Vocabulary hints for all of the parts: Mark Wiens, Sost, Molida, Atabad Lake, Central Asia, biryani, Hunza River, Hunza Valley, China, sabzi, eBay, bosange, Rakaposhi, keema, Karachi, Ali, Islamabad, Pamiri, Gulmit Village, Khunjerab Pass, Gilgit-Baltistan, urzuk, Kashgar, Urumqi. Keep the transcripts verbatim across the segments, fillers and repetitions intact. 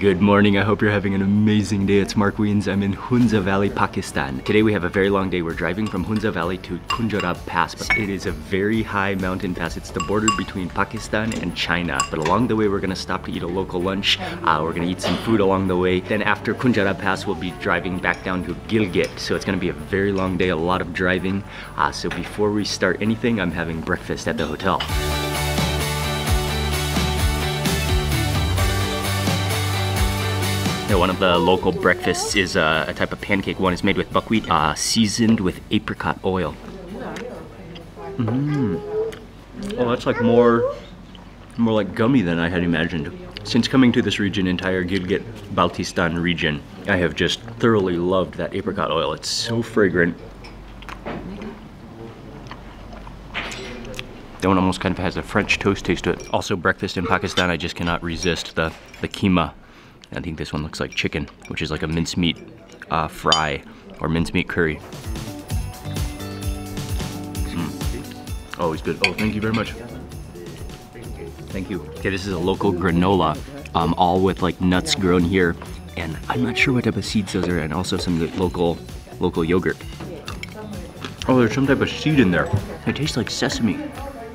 Good morning, I hope you're having an amazing day. It's Mark Wiens. I'm in Hunza Valley, Pakistan. Today we have a very long day. We're driving from Hunza Valley to Khunjerab Pass. But it is a very high mountain pass. It's the border between Pakistan and China. But along the way, we're gonna stop to eat a local lunch. Uh, we're gonna eat some food along the way. Then after Khunjerab Pass, we'll be driving back down to Gilgit. So it's gonna be a very long day, a lot of driving. Uh, so before we start anything, I'm having breakfast at the hotel. One of the local breakfasts is uh, a type of pancake. One is made with buckwheat, uh, seasoned with apricot oil. Mm. Oh, that's like more, more like gummy than I had imagined. Since coming to this region, entire Gilgit-Baltistan region, I have just thoroughly loved that apricot oil. It's so fragrant. That one almost kind of has a French toast taste to it. Also, breakfast in Pakistan, I just cannot resist the, the keema. I think this one looks like chicken, which is like a mincemeat uh, fry or mincemeat curry. Mm. Always good. Oh, thank you very much. Thank you. Okay, this is a local granola, um, all with like nuts grown here. And I'm not sure what type of seeds those are, and also some local, local yogurt. Oh, there's some type of seed in there. It tastes like sesame,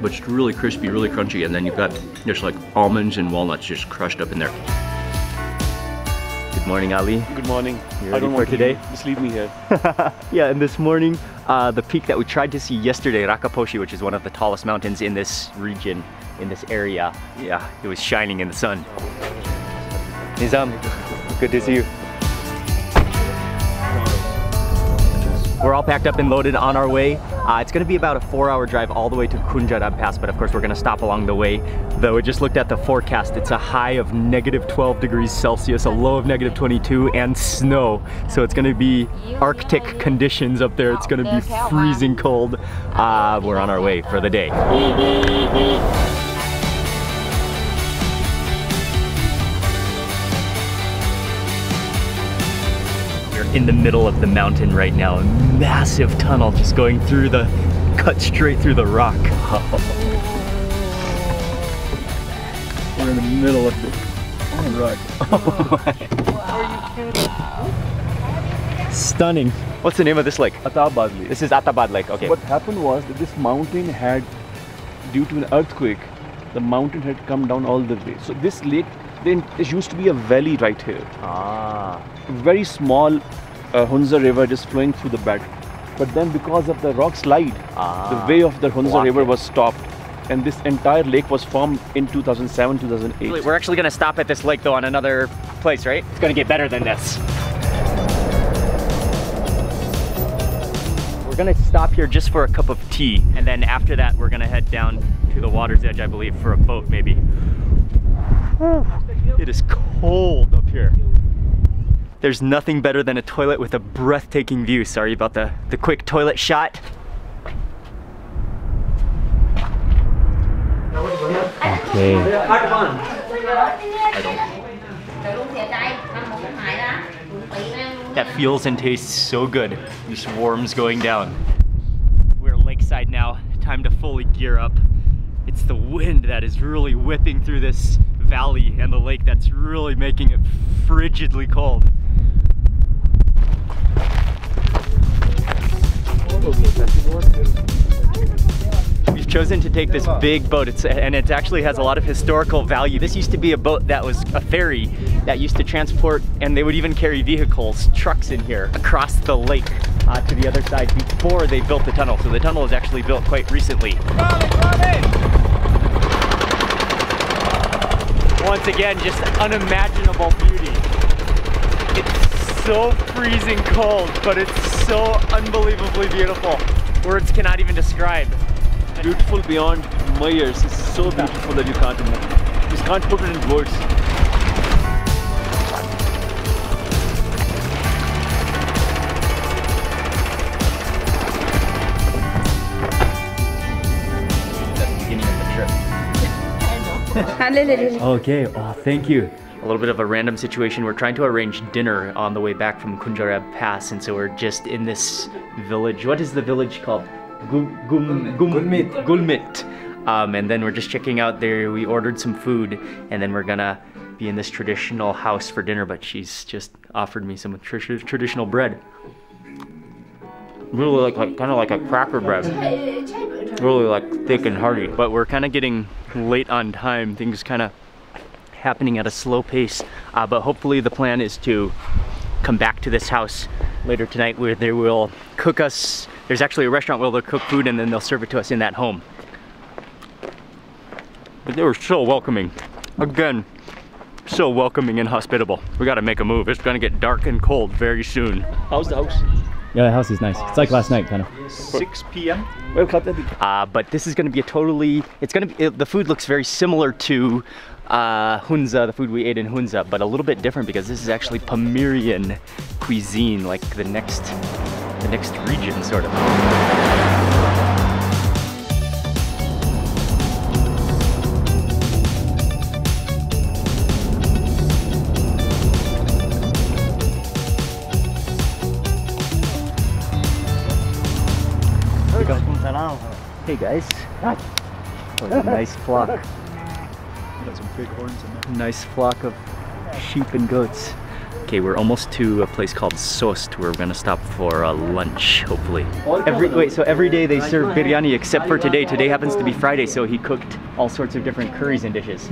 but it's really crispy, really crunchy. And then you've got just like almonds and walnuts just crushed up in there. Good morning, Ali. Good morning. You ready I don't for want to today? Leave. Just leave me here. Yeah, and this morning, uh, the peak that we tried to see yesterday, Rakaposhi, which is one of the tallest mountains in this region, in this area, yeah, it was shining in the sun. Nizam, good to see you. We're all packed up and loaded on our way. Uh, it's gonna be about a four hour drive all the way to Khunjerab Pass, but of course we're gonna stop along the way. Though we just looked at the forecast, it's a high of negative twelve degrees Celsius, a low of negative twenty-two, and snow. So it's gonna be Arctic conditions up there. It's gonna be freezing cold. Uh, we're on our way for the day. In the middle of the mountain right now, a massive tunnel just going through the, cut straight through the rock. Oh. We're in the middle of the oh, rock. Oh. Stunning. What's the name of this lake? Atabad Lake. This is Atabad Lake, okay. What happened was that this mountain had, due to an earthquake, the mountain had come down all the way. So this lake, then there used to be a valley right here. Ah. Very small uh, Hunza River just flowing through the bed. But then because of the rock slide, ah, the way of the Hunza Walk River it. was stopped. And this entire lake was formed in two thousand seven, two thousand eight. We're actually gonna stop at this lake though on another place, right? It's gonna get better than this. We're gonna stop here just for a cup of tea. And then after that, we're gonna head down to the water's edge, I believe, for a boat maybe. It is cold up here. There's nothing better than a toilet with a breathtaking view. Sorry about the, the quick toilet shot. Okay. That feels and tastes so good. This warm's going down. We're lakeside now. Time to fully gear up. It's the wind that is really whipping through this valley and the lake that's really making it frigidly cold. We've chosen to take this big boat, it's, and it actually has a lot of historical value. This used to be a boat that was a ferry that used to transport, and they would even carry vehicles, trucks in here, across the lake uh, to the other side before they built the tunnel. So the tunnel was actually built quite recently. Once again, just unimaginable beauty. It's so freezing cold, but it's so unbelievably beautiful. Words cannot even describe. Beautiful beyond measures. It's so beautiful that you can't imagine. You just can't put it in words. Okay, oh, thank you. A little bit of a random situation. We're trying to arrange dinner on the way back from Khunjerab Pass, and so we're just in this village. What is the village called? Gum, gum, gum, Gulmit. Gulmit. Um, and then we're just checking out there. We ordered some food, and then we're gonna be in this traditional house for dinner, but she's just offered me some tr traditional bread. Really like, like kind of like a cracker bread. Really like thick and hearty. But we're kind of getting late on time. Things kind of happening at a slow pace. Uh, but hopefully the plan is to come back to this house later tonight where they will cook us. There's actually a restaurant where they'll cook food and then they'll serve it to us in that home. But they were so welcoming. Again, so welcoming and hospitable. We gotta make a move. It's gonna get dark and cold very soon. How's the house? Yeah, the house is nice. It's like last night, kind of. six p m Uh, but this is gonna be a totally, it's gonna be, it, the food looks very similar to uh, Hunza, the food we ate in Hunza, but a little bit different because this is actually Pamirian cuisine, like the next, the next region, sort of. Hey guys, that was a nice flock. Got some big horns in there. Nice flock of sheep and goats. Okay, we're almost to a place called Sost where we're gonna stop for uh, lunch, hopefully. Every, wait, so every day they serve biryani except for today. Today happens to be Friday, so he cooked all sorts of different curries and dishes.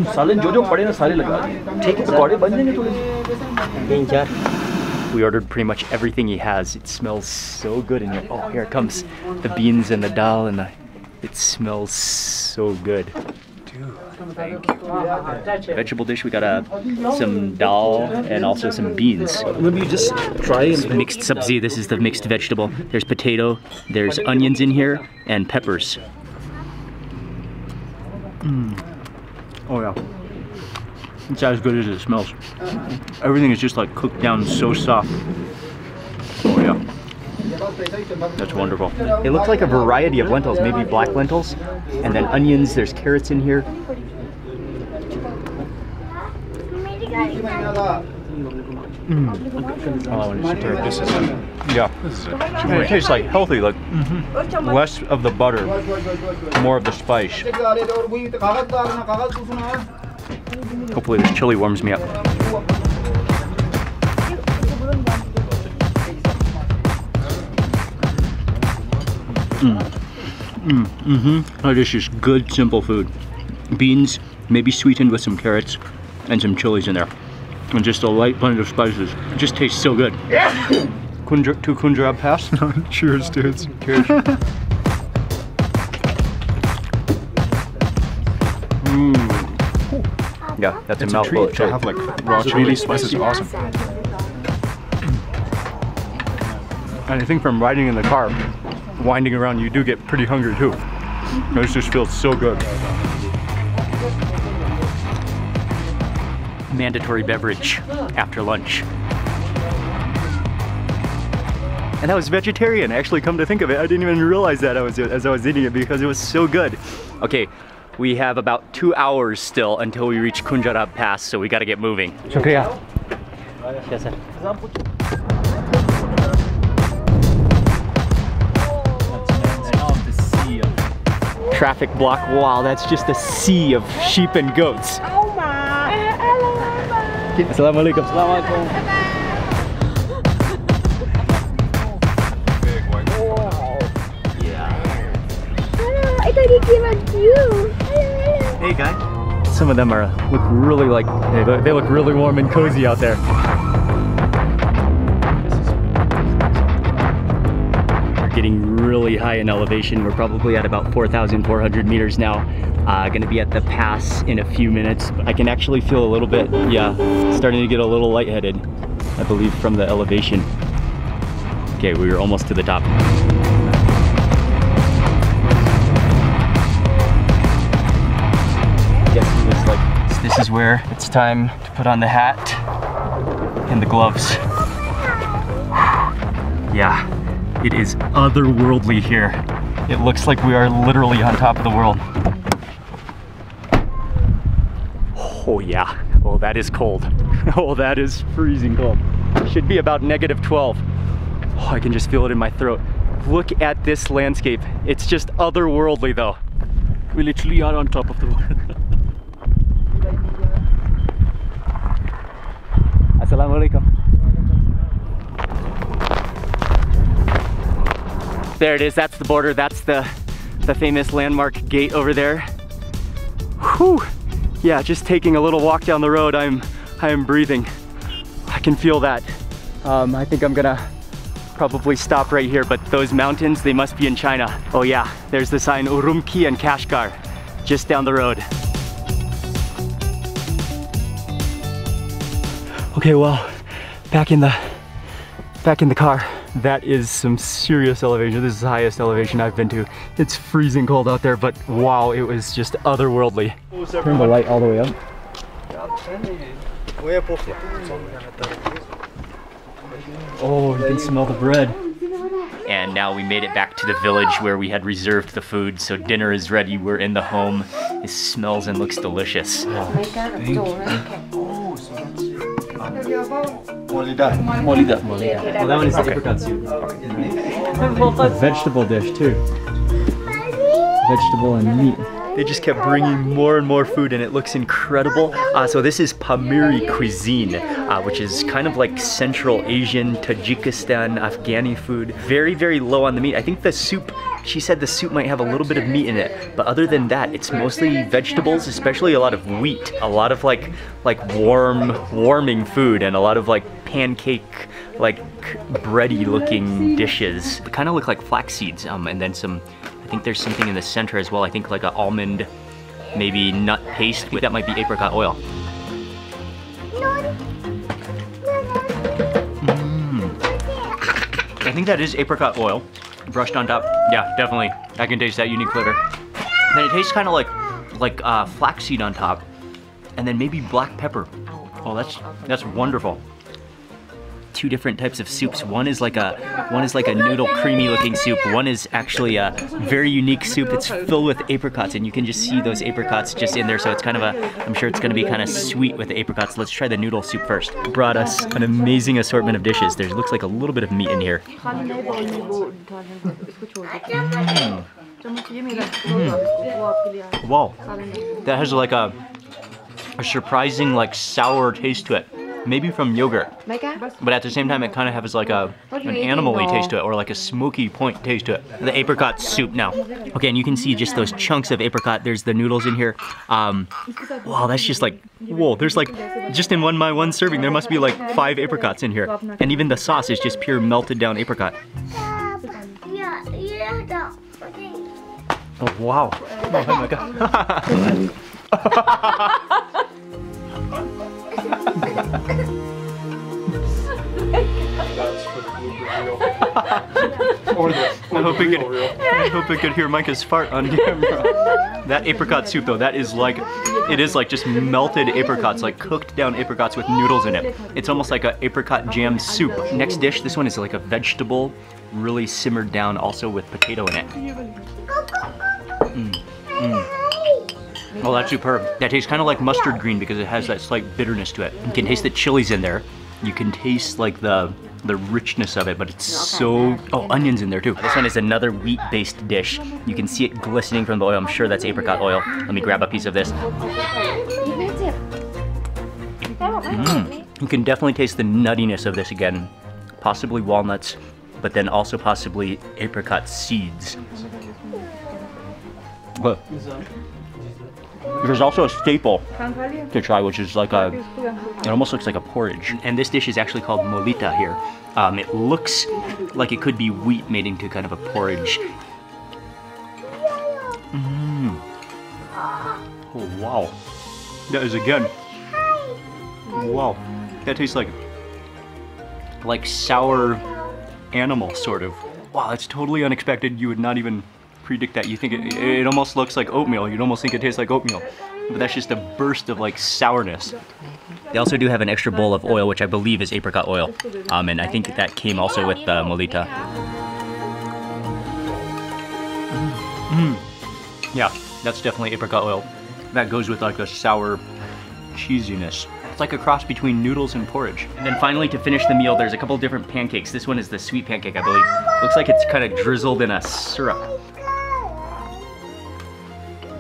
We ordered pretty much everything he has. It smells so good in here. Oh, here it comes. The beans and the dal and the... It smells so good. Dude, thank you. The vegetable dish, we got uh, some dal and also some beans. Let me just try and mixed sabzi. This is the mixed vegetable. There's potato, there's onions in here, and peppers. Mm. Oh yeah. It's as good as it smells. Everything is just like cooked down so soft. Oh yeah. That's wonderful. It looks like a variety of lentils, maybe black lentils, and then onions, there's carrots in here. Mm. Oh, and this is a, yeah. This is a, and it tastes like healthy, like mm-hmm. less of the butter, more of the spice. Hopefully this chili warms me up. Mm. Mm. Mm-hmm. Oh, this is good, simple food. Beans, maybe sweetened with some carrots and some chilies in there. And just a light blend of spices. It just tastes so good. Yeah. Khunjer to Khunjerab Pass. Cheers, dudes. Cheers. mm. Yeah, that's it's a mouthful. To have like raw chili spice is awesome. And I think from riding in the car, winding around, you do get pretty hungry too. This just feels so good. Mandatory beverage after lunch. And that was vegetarian. Actually, come to think of it, I didn't even realize that I was as I was eating it because it was so good. Okay. We have about two hours still until we reach Khunjerab Pass, so we gotta get moving. Shukriya. Yes, sir. Traffic block, wow, that's just a sea of sheep and goats. Assalamu alaikum. Assalamu alaikum. Hey guy. Some of them are look really like they look, they look really warm and cozy out there. We're getting really high in elevation. We're probably at about four thousand four hundred meters now. Uh, gonna be at the pass in a few minutes. I can actually feel a little bit, yeah, starting to get a little lightheaded, I believe, from the elevation. Okay, we were almost to the top. This is where it's time to put on the hat and the gloves. Yeah, it is otherworldly here. It looks like we are literally on top of the world. Oh yeah, oh that is cold. Oh that is freezing cold. It should be about negative twelve. Oh, I can just feel it in my throat. Look at this landscape. It's just otherworldly though. We literally are on top of the world. अस्सलाम वालेकुम. There it is, that's the border, that's the, the famous landmark gate over there. Whew. Yeah, just taking a little walk down the road, I'm, I'm breathing. I can feel that. Um, I think I'm gonna probably stop right here, but those mountains, they must be in China. Oh yeah, there's the sign Urumqi and Kashgar, just down the road. Okay, well, back in the, back in the car. That is some serious elevation. This is the highest elevation I've been to. It's freezing cold out there, but wow, it was just otherworldly. Turn the light all the way up. Oh, you can smell the bread. And now we made it back to the village where we had reserved the food, so dinner is ready. We're in the home. It smells and looks delicious. Molida. Molida. Molida. Well, that one is okay. Apricot soup. A vegetable dish too. Vegetable and meat. They just kept bringing more and more food and it looks incredible. Uh, so this is Pamiri cuisine, uh, which is kind of like Central Asian, Tajikistan, Afghani food. Very, very low on the meat. I think the soup, she said the soup might have a little bit of meat in it, but other than that, it's mostly vegetables, especially a lot of wheat, a lot of like like warm, warming food, and a lot of like pancake, like bready looking dishes. They kind of look like flax seeds, um, and then some, I think there's something in the center as well. I think like an almond, maybe nut paste, that might be apricot oil. Mm. I think that is apricot oil. Brushed on top, yeah, definitely. I can taste that unique flavor. Then it tastes kind of like, like uh, flaxseed on top, and then maybe black pepper. Oh, that's that's wonderful. Two different types of soups. One is like a, one is like a noodle creamy looking soup. One is actually a very unique soup. It's filled with apricots, and you can just see those apricots just in there. So it's kind of a, I'm sure it's going to be kind of sweet with the apricots. Let's try the noodle soup first. Brought us an amazing assortment of dishes. There looks like a little bit of meat in here. Mm. Mm. Wow, that has like a, a surprising like sour taste to it. Maybe from yogurt, but at the same time it kind of has like a, an animal-y taste to it, or like a smoky point taste to it. The apricot soup now. Okay, and you can see just those chunks of apricot. There's the noodles in here. Um, wow, that's just like, whoa, there's like, just in one by one serving, there must be like five apricots in here. And even the sauce is just pure melted down apricot. Oh, wow. Oh my God. I hope it could, I hope it could hear Micah's fart on camera. That apricot soup though, that is like, it is like just melted apricots, like cooked down apricots with noodles in it. It's almost like an apricot jam soup. Next dish, this one is like a vegetable, really simmered down also with potato in it. Mm, mm. Oh, that's superb. That tastes kind of like mustard green because it has that slight bitterness to it. You can taste the chilies in there. You can taste like the the richness of it, but it's so... Oh, onions in there too. This one is another wheat-based dish. You can see it glistening from the oil. I'm sure that's apricot oil. Let me grab a piece of this. Mm. You can definitely taste the nuttiness of this again. Possibly walnuts, but then also possibly apricot seeds. Look. There's also a staple to try, which is like a, it almost looks like a porridge. And this dish is actually called molita here. Um, it looks like it could be wheat made into kind of a porridge. Mm. Oh, wow. That is again, wow. That tastes like, like sour animal sort of. Wow, that's totally unexpected. You would not even predict that. You think it, it almost looks like oatmeal. You'd almost think it tastes like oatmeal, but that's just a burst of like sourness. They also do have an extra bowl of oil, which I believe is apricot oil, um, and I think that came also with the uh, molita. Mm. Mm. Yeah, that's definitely apricot oil. That goes with like a sour cheesiness. It's like a cross between noodles and porridge. And then finally, to finish the meal, there's a couple different pancakes. This one is the sweet pancake, I believe. Looks like it's kind of drizzled in a syrup.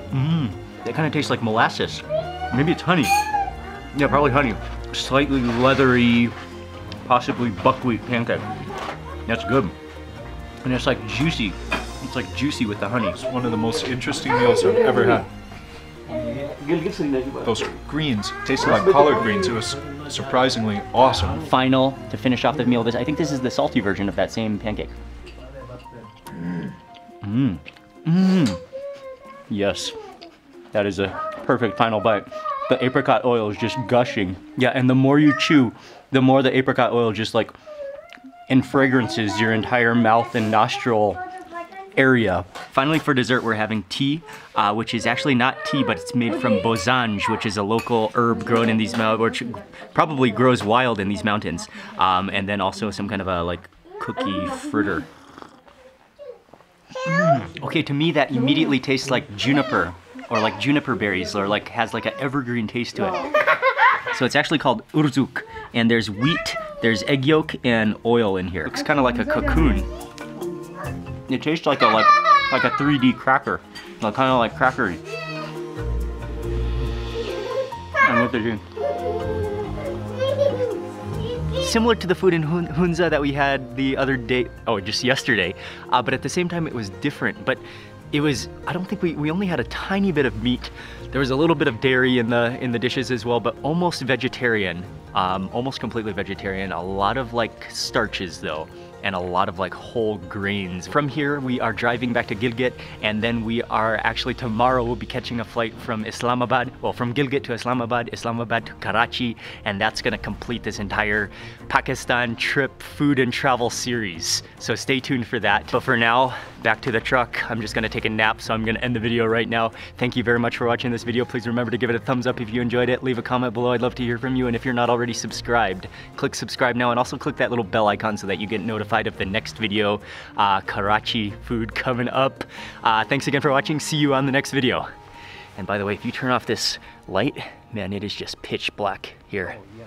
Mmm, that kind of tastes like molasses. Maybe it's honey. Yeah, probably honey. slightly leathery, possibly buckwheat pancake. That's good. And it's like juicy. It's like juicy with the honey. It's one of the most interesting meals I've ever had. Those greens tasted like collard greens. It was surprisingly awesome. Final to finish off the meal. This I think this is the salty version of that same pancake. Mmm. Mmm. Mmm. Yes. That is a perfect final bite. The apricot oil is just gushing. Yeah, and the more you chew, the more the apricot oil just like infragrances your entire mouth and nostril area. Finally, for dessert, we're having tea, uh, which is actually not tea, but it's made from bosange, which is a local herb grown in these mountains, which probably grows wild in these mountains. Um, and then also some kind of a like cookie fritter. Mm. Okay, to me that immediately tastes like juniper, or like juniper berries, or like has like an evergreen taste to it. So it's actually called urzuk, and there's wheat, there's egg yolk, and oil in here. It's kind of like a cocoon. It tastes like a like like a three D cracker, like kind of like crackery. And what they're doing. Similar to the food in Hunza that we had the other day, oh, just yesterday, uh, but at the same time it was different. But it was, I don't think we we only had a tiny bit of meat. There was a little bit of dairy in the in the dishes as well, but almost vegetarian, um, almost completely vegetarian. A lot of like starches though, and a lot of like whole grains. From here, we are driving back to Gilgit, and then we are actually tomorrow we'll be catching a flight from Islamabad, well from Gilgit to Islamabad, Islamabad to Karachi, and that's gonna complete this entire Pakistan trip food and travel series. So stay tuned for that. But for now, back to the truck. I'm just gonna take a nap, so I'm gonna end the video right now. Thank you very much for watching this video. Please remember to give it a thumbs up if you enjoyed it. Leave a comment below, I'd love to hear from you. And if you're not already subscribed, click subscribe now, and also click that little bell icon so that you get notified of the next video. Uh, Karachi food coming up. Uh, thanks again for watching. See you on the next video. And by the way, if you turn off this light, man, it is just pitch black here. Oh, yeah.